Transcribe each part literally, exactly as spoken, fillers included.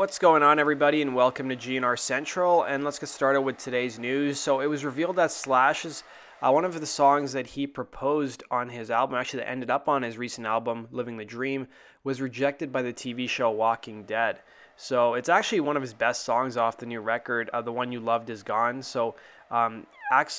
What's going on, everybody, and welcome to G N R Central, and let's get started with today's news. So it was revealed that Slash is uh, one of the songs that he proposed on his album, actually that ended up on his recent album, Living the Dream, was rejected by the T V show Walking Dead. So it's actually one of his best songs off the new record, uh, The One You Loved Is Gone. So um,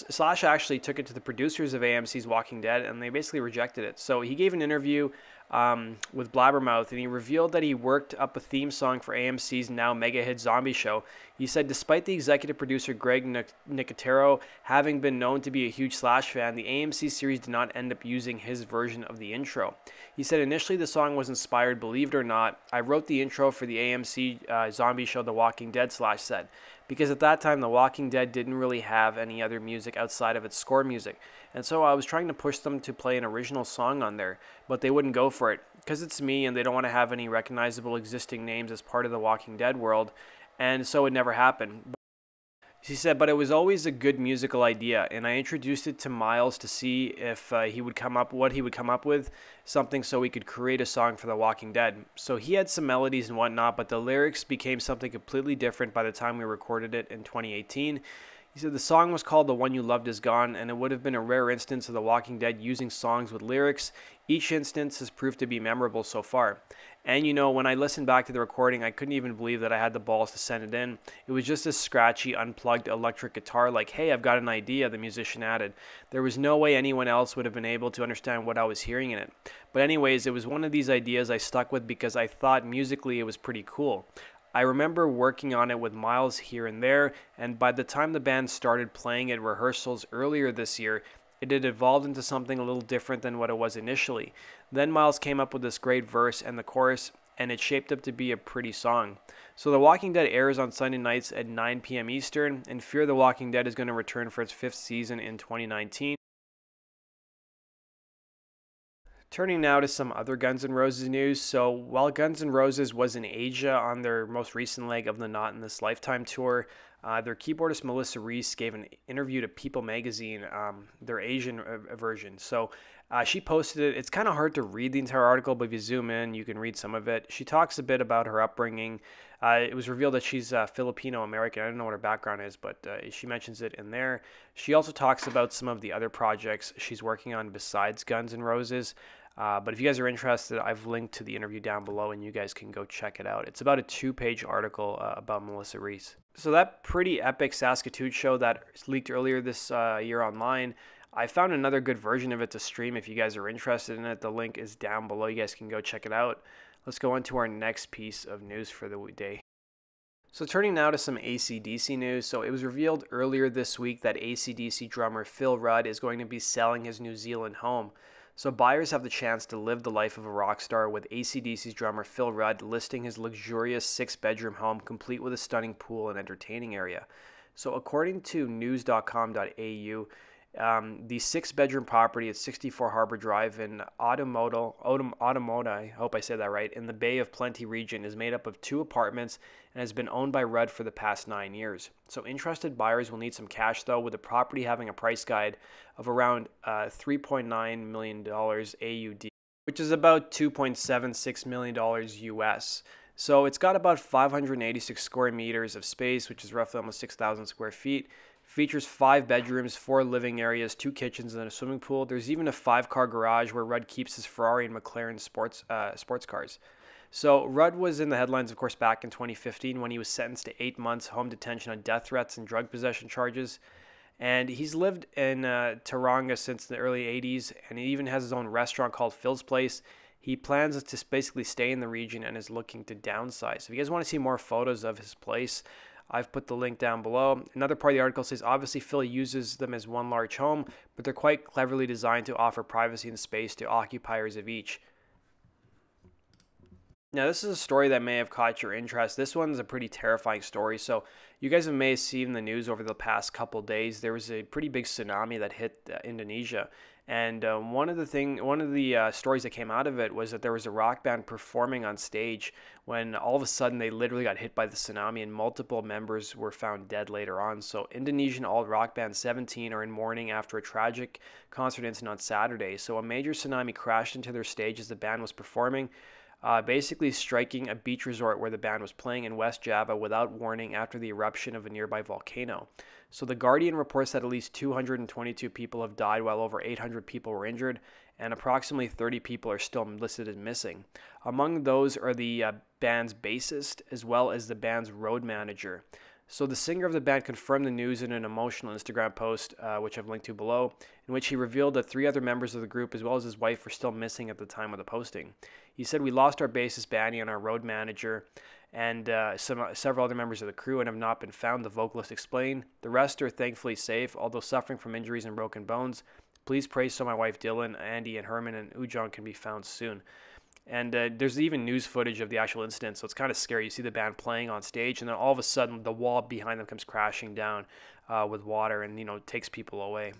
Slash actually took it to the producers of A M C's Walking Dead, and they basically rejected it. So he gave an interview Um, with Blabbermouth, and he revealed that he worked up a theme song for A M C's now mega hit zombie show. He said, despite the executive producer Greg Nicotero having been known to be a huge Slash fan, the A M C series did not end up using his version of the intro. He said, initially the song was inspired, believe it or not. I wrote the intro for the A M C uh, zombie show The Walking Dead, Slash said, because at that time The Walking Dead didn't really have any other music outside of its score music, and so I was trying to push them to play an original song on there, but they wouldn't go for it because it's me and they don't want to have any recognizable existing names as part of the Walking Dead world, and so it never happened. She said, but it was always a good musical idea, and I introduced it to Miles to see if uh, he would come up, what he would come up with, something so we could create a song for The Walking Dead. So he had some melodies and whatnot, but the lyrics became something completely different by the time we recorded it in twenty eighteen. He said the song was called The One You Loved Is Gone, and it would have been a rare instance of The Walking Dead using songs with lyrics. Each instance has proved to be memorable so far. And you know, when I listened back to the recording, I couldn't even believe that I had the balls to send it in. It was just a scratchy, unplugged electric guitar like, hey, I've got an idea, the musician added. There was no way anyone else would have been able to understand what I was hearing in it. But anyways, it was one of these ideas I stuck with because I thought musically it was pretty cool. I remember working on it with Miles here and there, and by the time the band started playing at rehearsals earlier this year, it had evolved into something a little different than what it was initially. Then Miles came up with this great verse and the chorus, and it shaped up to be a pretty song. So The Walking Dead airs on Sunday nights at nine p m Eastern, and Fear the Walking Dead is going to return for its fifth season in twenty nineteen. Turning now to some other Guns N' Roses news. So while Guns N' Roses was in Asia on their most recent leg of the Not in This Lifetime tour, uh, their keyboardist Melissa Reese gave an interview to People magazine, um, their Asian uh, version. So uh, she posted it. It's kind of hard to read the entire article, but if you zoom in, you can read some of it. She talks a bit about her upbringing. Uh, it was revealed that she's uh, Filipino-American. I don't know what her background is, but uh, she mentions it in there. She also talks about some of the other projects she's working on besides Guns N' Roses. Uh, but if you guys are interested, I've linked to the interview down below, and you guys can go check it out. It's about a two-page article uh, about Melissa Reese. So that pretty epic Saskatoon show that leaked earlier this uh, year online, I found another good version of it to stream if you guys are interested in it. The link is down below. You guys can go check it out. Let's go on to our next piece of news for the day. So turning now to some A C D C news. So it was revealed earlier this week that A C D C drummer Phil Rudd is going to be selling his New Zealand home. So buyers have the chance to live the life of a rock star with A C D C's drummer Phil Rudd listing his luxurious six-bedroom home complete with a stunning pool and entertaining area. So according to news dot com dot A U, Um, the six-bedroom property at sixty-four Harbour Drive in Ōmokoroa, Ōmokoroa, I hope I said that right, in the Bay of Plenty region is made up of two apartments and has been owned by Rudd for the past nine years. So interested buyers will need some cash, though, with the property having a price guide of around uh, three point nine million dollars A U D, which is about two point seven six million dollars U S. So it's got about five hundred eighty-six square meters of space, which is roughly almost six thousand square feet. Features five bedrooms, four living areas, two kitchens, and a swimming pool. There's even a five-car garage where Rudd keeps his Ferrari and McLaren sports uh, sports cars. So Rudd was in the headlines, of course, back in twenty fifteen when he was sentenced to eight months home detention on death threats and drug possession charges. And he's lived in uh, Tauranga since the early eighties, and he even has his own restaurant called Phil's Place. He plans to basically stay in the region and is looking to downsize. If you guys want to see more photos of his place, I've put the link down below. Another part of the article says, obviously Phil uses them as one large home, but they're quite cleverly designed to offer privacy and space to occupiers of each. Now, this is a story that may have caught your interest. This one's a pretty terrifying story. So you guys may have seen the news over the past couple days. There was a pretty big tsunami that hit uh, Indonesia. And uh, one of the thing, one of the uh, stories that came out of it was that there was a rock band performing on stage when all of a sudden they literally got hit by the tsunami, and multiple members were found dead later on. So Indonesian alt rock band Seventeen are in mourning after a tragic concert incident on Saturday. So a major tsunami crashed into their stage as the band was performing. uh, basically striking a beach resort where the band was playing in West Java without warning after the eruption of a nearby volcano. So The Guardian reports that at least two hundred twenty-two people have died while over eight hundred people were injured, and approximately thirty people are still listed as missing. Among those are the uh, band's bassist as well as the band's road manager. So the singer of the band confirmed the news in an emotional Instagram post, uh, which I've linked to below, in which he revealed that three other members of the group as well as his wife were still missing at the time of the posting. He said, "We lost our bassist Banny and our road manager and uh, some, uh, several other members of the crew and have not been found," the vocalist explained. "The rest are thankfully safe, although suffering from injuries and broken bones. Please pray so my wife Dylan, Andy, and Herman and Ujang can be found soon." And uh, there's even news footage of the actual incident, so it's kind of scary. You see the band playing on stage, and then all of a sudden the wall behind them comes crashing down uh, with water and, you know, takes people away.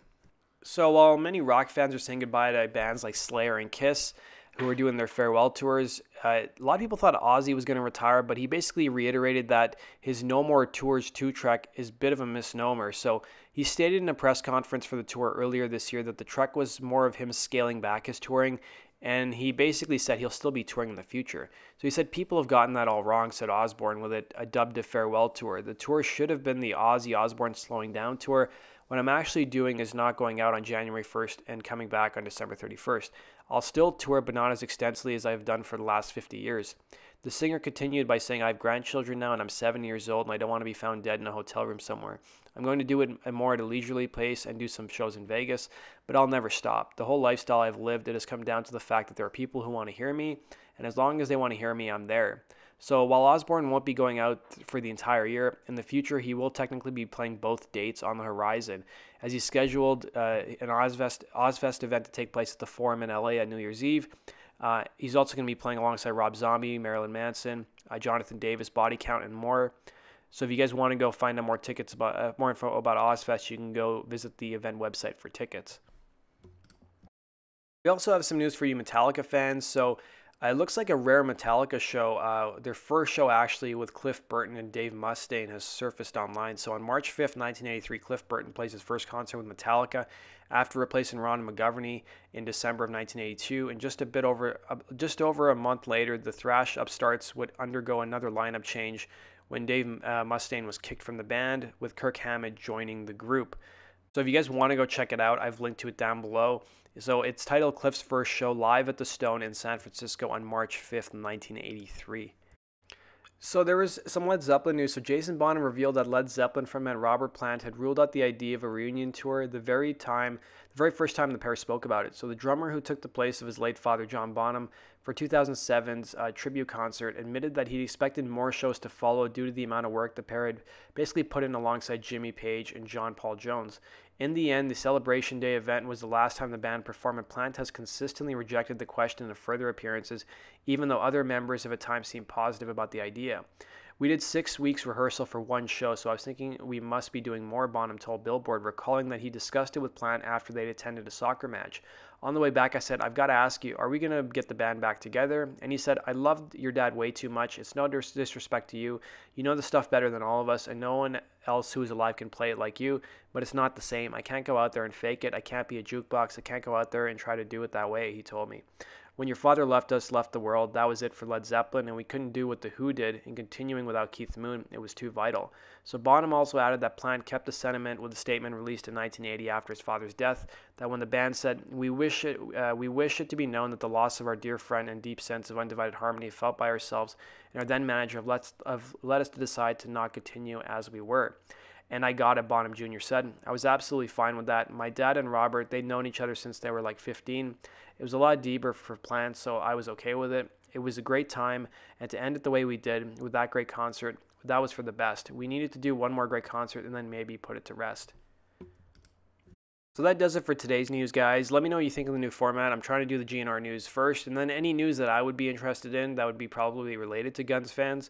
So while many rock fans are saying goodbye to bands like Slayer and Kiss, who are doing their farewell tours, uh, a lot of people thought Ozzy was going to retire, but he basically reiterated that his No More Tours two trek is a bit of a misnomer. So he stated in a press conference for the tour earlier this year that the trek was more of him scaling back his touring, and he basically said he'll still be touring in the future. So he said, "People have gotten that all wrong," said Osbourne, with a, a dubbed a farewell tour. "The tour should have been the Ozzy Osbourne slowing down tour. What I'm actually doing is not going out on January first and coming back on December thirty-first. I'll still tour, but not as extensively as I've done for the last fifty years." The singer continued by saying, "I have grandchildren now and I'm seven years old and I don't want to be found dead in a hotel room somewhere. I'm going to do it more at a leisurely pace and do some shows in Vegas, but I'll never stop. The whole lifestyle I've lived, it has come down to the fact that there are people who want to hear me, and as long as they want to hear me, I'm there." So while Osbourne won't be going out for the entire year, in the future he will technically be playing both dates on the horizon, as he scheduled uh, an Ozfest, Ozfest event to take place at the Forum in L A on New Year's Eve. Uh, he's also going to be playing alongside Rob Zombie, Marilyn Manson, uh, Jonathan Davis, Body Count, and more. So if you guys want to go find out more tickets about uh, more info about Ozfest, you can go visit the event website for tickets. We also have some news for you Metallica fans. So uh, it looks like a rare Metallica show, uh, their first show actually with Cliff Burton and Dave Mustaine, has surfaced online. So on March fifth, nineteen eighty-three, Cliff Burton plays his first concert with Metallica after replacing Ron McGovern in December of nineteen eighty-two, and just a bit over uh, just over a month later, the thrash upstarts would undergo another lineup change when Dave uh, Mustaine was kicked from the band, with Kirk Hammett joining the group. So if you guys want to go check it out, I've linked to it down below. So it's titled Cliff's First Show Live at the Stone in San Francisco on March fifth, nineteen eighty-three. So there was some Led Zeppelin news. So Jason Bonham revealed that Led Zeppelin frontman Robert Plant had ruled out the idea of a reunion tour the very time, the very first time the pair spoke about it. So the drummer who took the place of his late father John Bonham for two thousand seven's uh, tribute concert admitted that he expected more shows to follow due to the amount of work the pair had basically put in alongside Jimmy Page and John Paul Jones. In the end, the Celebration Day event was the last time the band performed, and Plant has consistently rejected the question of further appearances, even though other members have at times seemed positive about the idea. "We did six weeks rehearsal for one show, so I was thinking we must be doing more," Bonham told Billboard, recalling that he discussed it with Plant after they'd attended a soccer match. "On the way back, I said, I've got to ask you, are we going to get the band back together?" And he said, "I loved your dad way too much. It's no dis- disrespect to you. You know the stuff better than all of us, and no one else who is alive can play it like you, but it's not the same. I can't go out there and fake it. I can't be a jukebox. I can't go out there and try to do it that way," he told me. "When your father left us, left the world, that was it for Led Zeppelin, and we couldn't do what The Who did, and continuing without Keith Moon, it was too vital." So Bonham also added that Plant kept the sentiment with a statement released in nineteen eighty after his father's death, that when the band said, we wish it, uh, we wish it to be known that the loss of our dear friend and deep sense of undivided harmony felt by ourselves and our then manager have let, have led us to decide to not continue as we were. "And I got it," Bonham Junior said. "I was absolutely fine with that. My dad and Robert, they'd known each other since they were like fifteen. It was a lot deeper for Plant, so I was okay with it. It was a great time, and to end it the way we did, with that great concert, that was for the best. We needed to do one more great concert and then maybe put it to rest." So that does it for today's news, guys. Let me know what you think of the new format. I'm trying to do the G N R news first, and then any news that I would be interested in that would be probably related to Guns fans.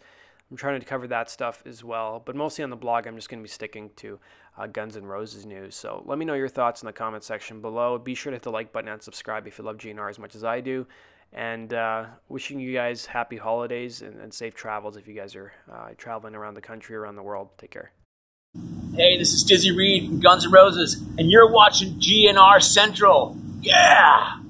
I'm trying to cover that stuff as well, but mostly on the blog, I'm just going to be sticking to uh, Guns N' Roses news. So let me know your thoughts in the comment section below. Be sure to hit the like button and subscribe if you love G N R as much as I do. And uh, wishing you guys happy holidays and, and safe travels if you guys are uh, traveling around the country, around the world. Take care. Hey, this is Dizzy Reed from Guns N' Roses, and you're watching G N R Central. Yeah!